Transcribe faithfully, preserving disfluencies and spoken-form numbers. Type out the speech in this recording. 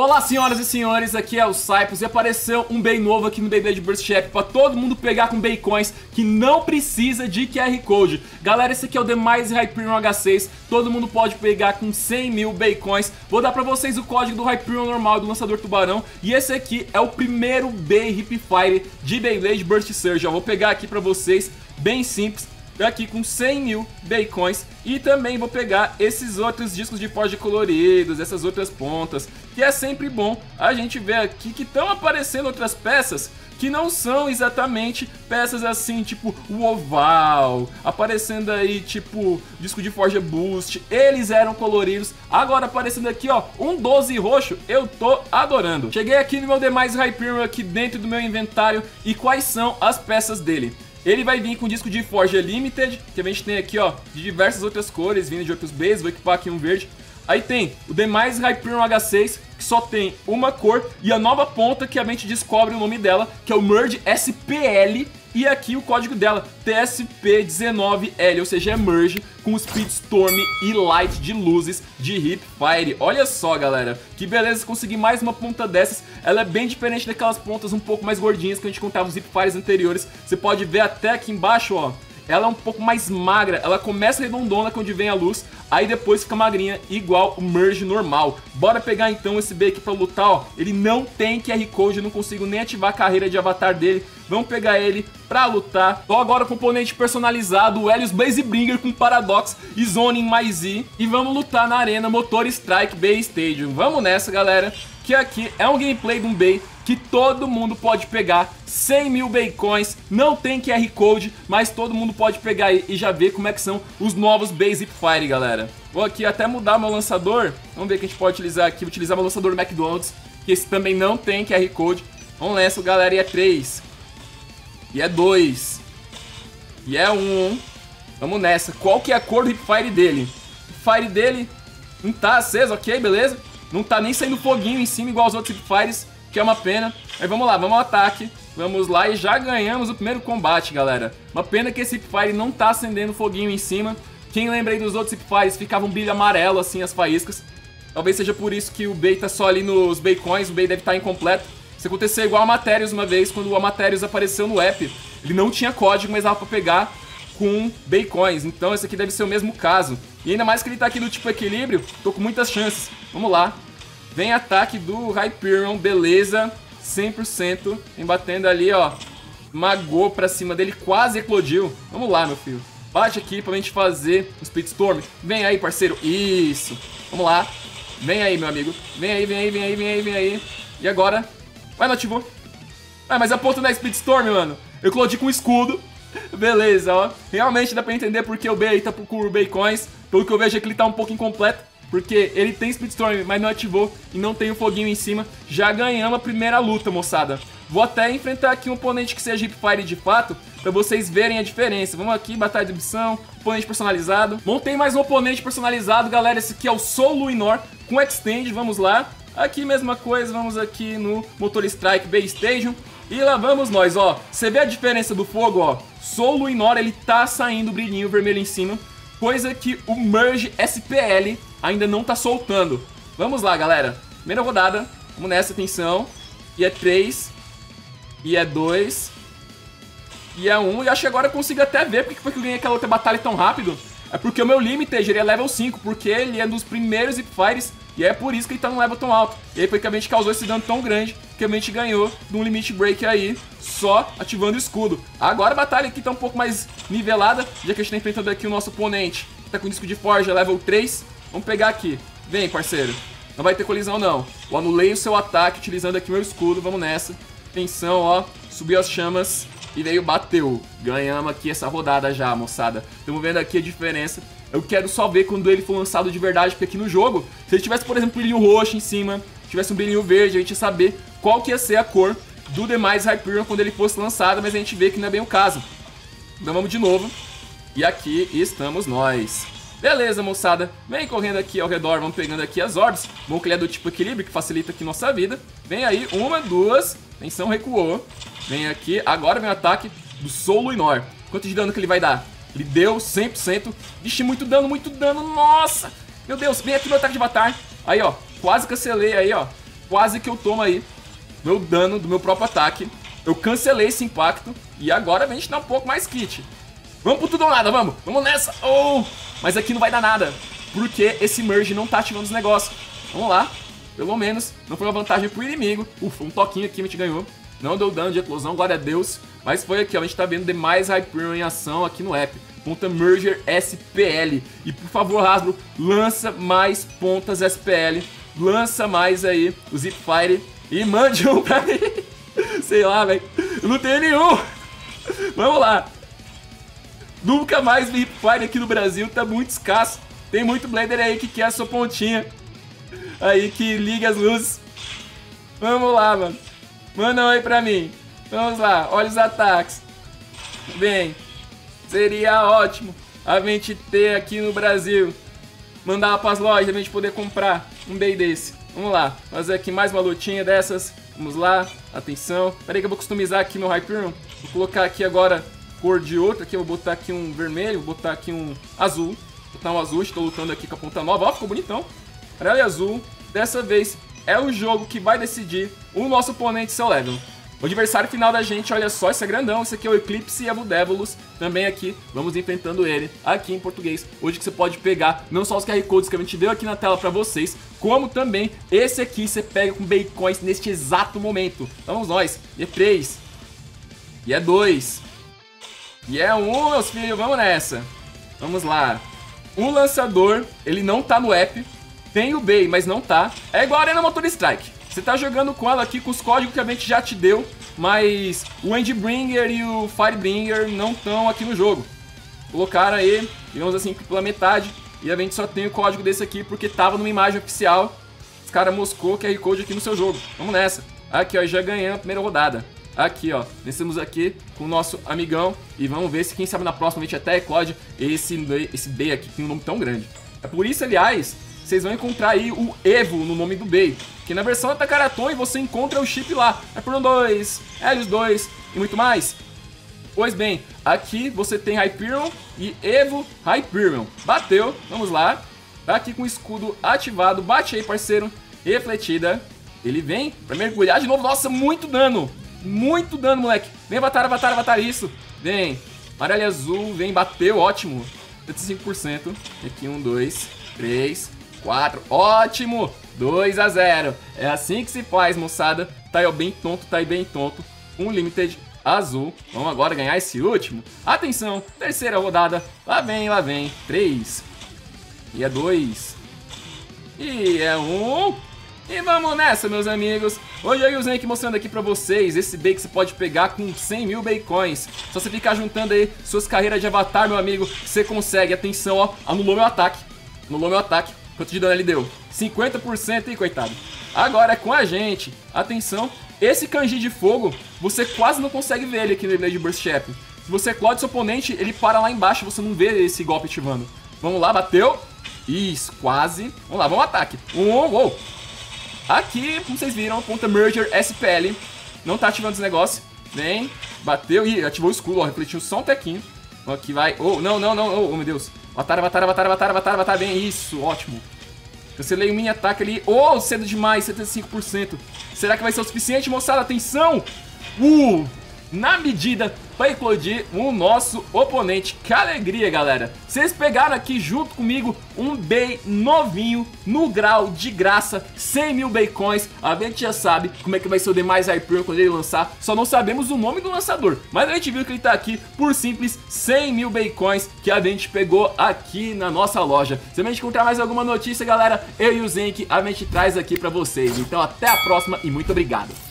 Olá senhoras e senhores, aqui é o Saipos e apareceu um Bey novo aqui no Beyblade Burst Chef pra todo mundo pegar com Beycoins que não precisa de Q R Code. Galera, esse aqui é o Demise Hyperion H seis, todo mundo pode pegar com cem mil Beycoins. Vou dar pra vocês o código do Hyperion normal do lançador tubarão e esse aqui é o primeiro Bey Ripfire de Beyblade Burst Surge. Eu vou pegar aqui pra vocês, bem simples. Aqui com cem mil Beycoins. E também vou pegar esses outros discos de forja coloridos, essas outras pontas, que é sempre bom a gente ver aqui que estão aparecendo outras peças que não são exatamente peças assim, tipo o oval, aparecendo aí tipo disco de forja boost, eles eram coloridos, agora aparecendo aqui ó, um doze roxo, eu tô adorando. Cheguei aqui no meu Demise Hyperion aqui dentro do meu inventário e quais são as peças dele. Ele vai vir com disco de Forja Limited, que a gente tem aqui, ó, de diversas outras cores, vindo de outros bases, vou equipar aqui um verde. Aí tem o Demise Hyperion H seis, que só tem uma cor, e a nova ponta que a gente descobre o nome dela, que é o Merge S P L, e aqui o código dela, T S P dezenove L, ou seja, é Merge, com Speed Storm e Light de luzes de Ripfire. Olha só, galera, que beleza, consegui mais uma ponta dessas. Ela é bem diferente daquelas pontas um pouco mais gordinhas que a gente contava os Ripfires anteriores. Você pode ver até aqui embaixo, ó, ela é um pouco mais magra, ela começa redondona quando vem a luz, aí depois fica magrinha, igual o Merge normal. Bora pegar então esse Bey aqui pra lutar, ó. Ele não tem Q R Code, eu não consigo nem ativar a carreira de avatar dele. Vamos pegar ele pra lutar. Tô agora com o componente personalizado, o Helios Blaze Bringer com Paradox e Zoning mais I. E vamos lutar na arena Motor Strike Beystadium. Vamos nessa, galera, que aqui é um gameplay de um Bey que todo mundo pode pegar, cem mil Beycoins, não tem Q R Code, mas todo mundo pode pegar e já ver como é que são os novos Beys Ripfire, galera. Vou aqui até mudar meu lançador, vamos ver que a gente pode utilizar aqui, utilizar meu lançador McDonald's, que esse também não tem Q R Code. Vamos nessa, galera, e é três, e é dois, e é um, vamos nessa. Qual que é a cor do Ripfire dele? O Ripfire dele não tá aceso, ok, beleza? Não tá nem saindo foguinho em cima igual aos outros Ripfires, que é uma pena. Mas vamos lá, vamos ao ataque. Vamos lá e já ganhamos o primeiro combate, galera. Uma pena que esse Hipfire não tá acendendo foguinho em cima. Quem lembra aí dos outros Hipfires, ficava um brilho amarelo assim as faíscas. Talvez seja por isso que o Bey tá só ali nos Beycoins, o Bey deve estar incompleto. Isso aconteceu igual a Materius uma vez, quando o Materius apareceu no app. Ele não tinha código, mas dava pra pegar com Beycoins. Então esse aqui deve ser o mesmo caso. E ainda mais que ele tá aqui do tipo equilíbrio, tô com muitas chances. Vamos lá. Vem ataque do Hyperion, beleza, cem por cento, vem batendo ali, ó, magou pra cima dele, quase eclodiu. Vamos lá, meu filho, bate aqui pra gente fazer um Speedstorm, vem aí, parceiro, isso, vamos lá, vem aí, meu amigo, vem aí, vem aí, vem aí, vem aí, vem aí, e agora, vai, não ativou, ah, mas a ponta da Speedstorm, mano, eu eclodi com escudo, beleza, ó, realmente dá pra entender porque o Bey aí tá procurando Beycoins, pelo que eu vejo é que ele tá um pouco incompleto. Porque ele tem Speedstorm, mas não ativou e não tem o foguinho em cima. Já ganhamos a primeira luta, moçada. Vou até enfrentar aqui um oponente que seja Ripfire de fato, pra vocês verem a diferença. Vamos aqui, batalha de opção, oponente personalizado. Montei mais um oponente personalizado, galera. Esse aqui é o Soul Luinor com Extend, vamos lá. Aqui mesma coisa, vamos aqui no Motor Strike Beystadium. E lá vamos nós, ó. Você vê a diferença do fogo, ó. Soul Luinor, ele tá saindo brilhinho vermelho em cima. Coisa que o Merge S P L ainda não tá soltando. Vamos lá, galera. Primeira rodada. Vamos nessa, atenção. E é três. E é dois. E é um. E acho que agora eu consigo até ver porque foi que eu ganhei aquela outra batalha tão rápido. É porque o meu Limited, ele é level cinco. Porque ele é um dos primeiros Ripfires. E é por isso que ele tá num level tão alto. E aí foi que a gente causou esse dano tão grande que a gente ganhou de um limit break aí, só ativando o escudo. Agora a batalha aqui tá um pouco mais nivelada, já que a gente tá enfrentando aqui o nosso oponente. Tá com disco de forja, level três. Vamos pegar aqui. Vem, parceiro. Não vai ter colisão, não. Eu anulei o seu ataque utilizando aqui o meu escudo. Vamos nessa. Atenção, ó. Subiu as chamas e veio, bateu. Ganhamos aqui essa rodada já, moçada. Estamos vendo aqui a diferença. Eu quero só ver quando ele for lançado de verdade, porque aqui no jogo, se ele tivesse, por exemplo, um brilhinho roxo em cima, tivesse um brilhinho verde, a gente ia saber qual que ia ser a cor do Demise Hyperion quando ele fosse lançado, mas a gente vê que não é bem o caso. Então vamos de novo. E aqui estamos nós. Beleza, moçada, vem correndo aqui ao redor, vamos pegando aqui as orbs. Bom que ele é do tipo equilíbrio, que facilita aqui nossa vida. Vem aí, uma, duas, atenção, recuou. Vem aqui, agora vem o ataque do Soul Luinor. Quanto de dano que ele vai dar? Ele deu cem por cento. Vixe, muito dano, muito dano, nossa. Meu Deus, vem aqui no ataque de avatar. Aí, ó, quase cancelei aí, ó. quase que eu tomo aí meu dano do meu próprio ataque. Eu cancelei esse impacto e agora a gente dá um pouco mais kit. Vamos pro tudo ou nada, vamos. Vamos nessa. Oh! Mas aqui não vai dar nada, porque esse merge não tá ativando os negócios. Vamos lá. Pelo menos não foi uma vantagem pro inimigo. Ufa, um toquinho aqui a gente ganhou. Não deu dano de explosão, glória a Deus. Mas foi aqui, ó. A gente tá vendo Demise Hyperion em ação aqui no app. Ponta Merge S P L. E por favor, Hasbro, lança mais pontas S P L. Lança mais aí o Ripfire. E mande um pra mim. Sei lá, velho. Eu não tenho nenhum. Vamos lá. Nunca mais vi Ripfire aqui no Brasil. Tá muito escasso. Tem muito Blader aí que quer a sua pontinha. Aí que liga as luzes. Vamos lá, mano. Manda um aí pra mim. Vamos lá. Olha os ataques. Bem, seria ótimo a gente ter aqui no Brasil. Mandar pras lojas a gente poder comprar um bem desse. Vamos lá. Fazer aqui mais uma lutinha dessas. Vamos lá. Atenção. Peraí que eu vou customizar aqui meu Hyperion. Vou colocar aqui agora cor de outra. Aqui eu vou botar aqui um vermelho. Vou botar aqui um azul. Vou botar um azul. Estou lutando aqui com a ponta nova. Ó, ficou bonitão. Amarelo e azul. Dessa vez é o jogo que vai decidir o nosso oponente seu level. O adversário final da gente, olha só, esse é grandão. Esse aqui é o Eclipse e o Devilous. Também aqui, vamos enfrentando ele aqui em português. Hoje que você pode pegar não só os Q R Codes que a gente deu aqui na tela pra vocês, como também esse aqui você pega com Bacon's neste exato momento. Vamos nós. E é três. E é dois. E é um, meus filhos. Vamos nessa. Vamos lá. O lançador, ele não tá no app. Tem o Bey, mas não tá. É igual a Arena Motor Strike. Você tá jogando com ela aqui com os códigos que a gente já te deu, mas o Endbringer e o Firebringer não estão aqui no jogo. Colocaram aí, digamos assim, pela metade. E a gente só tem o código desse aqui porque tava numa imagem oficial. Os caras moscou o Q R Code aqui no seu jogo. Vamos nessa. Aqui, ó, já ganhamos a primeira rodada. Aqui, ó, nós estamos aqui com o nosso amigão. E vamos ver se quem sabe na próxima a gente até eclode esse, esse Bey aqui, que tem um nome tão grande. É por isso, aliás, vocês vão encontrar aí o Evo no nome do Bey, que na versão Atacaraton você encontra o chip lá, Hyperion dois, Helios dois e muito mais. Pois bem, aqui você tem Hyperion e Evo Hyperion. Bateu, vamos lá. Tá aqui com o escudo ativado, bate aí, parceiro. Refletida. Ele vem pra mergulhar de novo. Nossa, muito dano. Muito dano, moleque. Vem, batalha, batalha, batalha, isso. Vem. Amarelo e azul, vem, bateu, ótimo. setenta e cinco por cento. Aqui, um, dois, três, quatro, ótimo, dois a zero. É assim que se faz, moçada. Tá aí bem tonto, tá aí bem tonto. Um limited azul. Vamos agora ganhar esse último. Atenção, terceira rodada. Lá vem, lá vem. três. E é dois. E é um. E vamos nessa, meus amigos. Hoje eu e o Zenk mostrando aqui pra vocês esse Bey que você pode pegar com cem mil Bacon's. Só você ficar juntando aí suas carreiras de avatar, meu amigo, que você consegue. Atenção, ó, anulou meu ataque. Anulou meu ataque. Quanto de dano ele deu? cinquenta por cento, hein, coitado. Agora é com a gente. Atenção. Esse kanji de fogo, você quase não consegue ver ele aqui no Blade Burst Chef. Se você eclode seu oponente, ele para lá embaixo. Você não vê esse golpe ativando. Vamos lá, bateu. Isso, quase. Vamos lá, vamos ao ataque. Um, oh, oh. Aqui, como vocês viram, ponta Merger S P L. Não tá ativando esse negócio. Vem, bateu. Ih, ativou o escudo, ó. Refletiu só um tequinho. Aqui vai. Oh, não, não, não. Oh, oh meu Deus. Batalha, batalha, batalha, batalha, batalha, batalha. Bem, isso, ótimo. Cancelei o mini ataque ali. Oh, cedo demais, setenta e cinco por cento. Será que vai ser o suficiente, moçada? Atenção! Uh, na medida para eclodir o nosso oponente. Que alegria, galera. Vocês pegaram aqui junto comigo um Bey novinho, no grau, de graça, cem mil Bacon's. A gente já sabe como é que vai ser o Demise Hyperion quando ele lançar. Só não sabemos o nome do lançador, mas a gente viu que ele tá aqui por simples cem mil Bacon's que a gente pegou aqui na nossa loja. Se a gente encontrar mais alguma notícia, galera, eu e o Zenk, a gente traz aqui pra vocês. Então até a próxima e muito obrigado.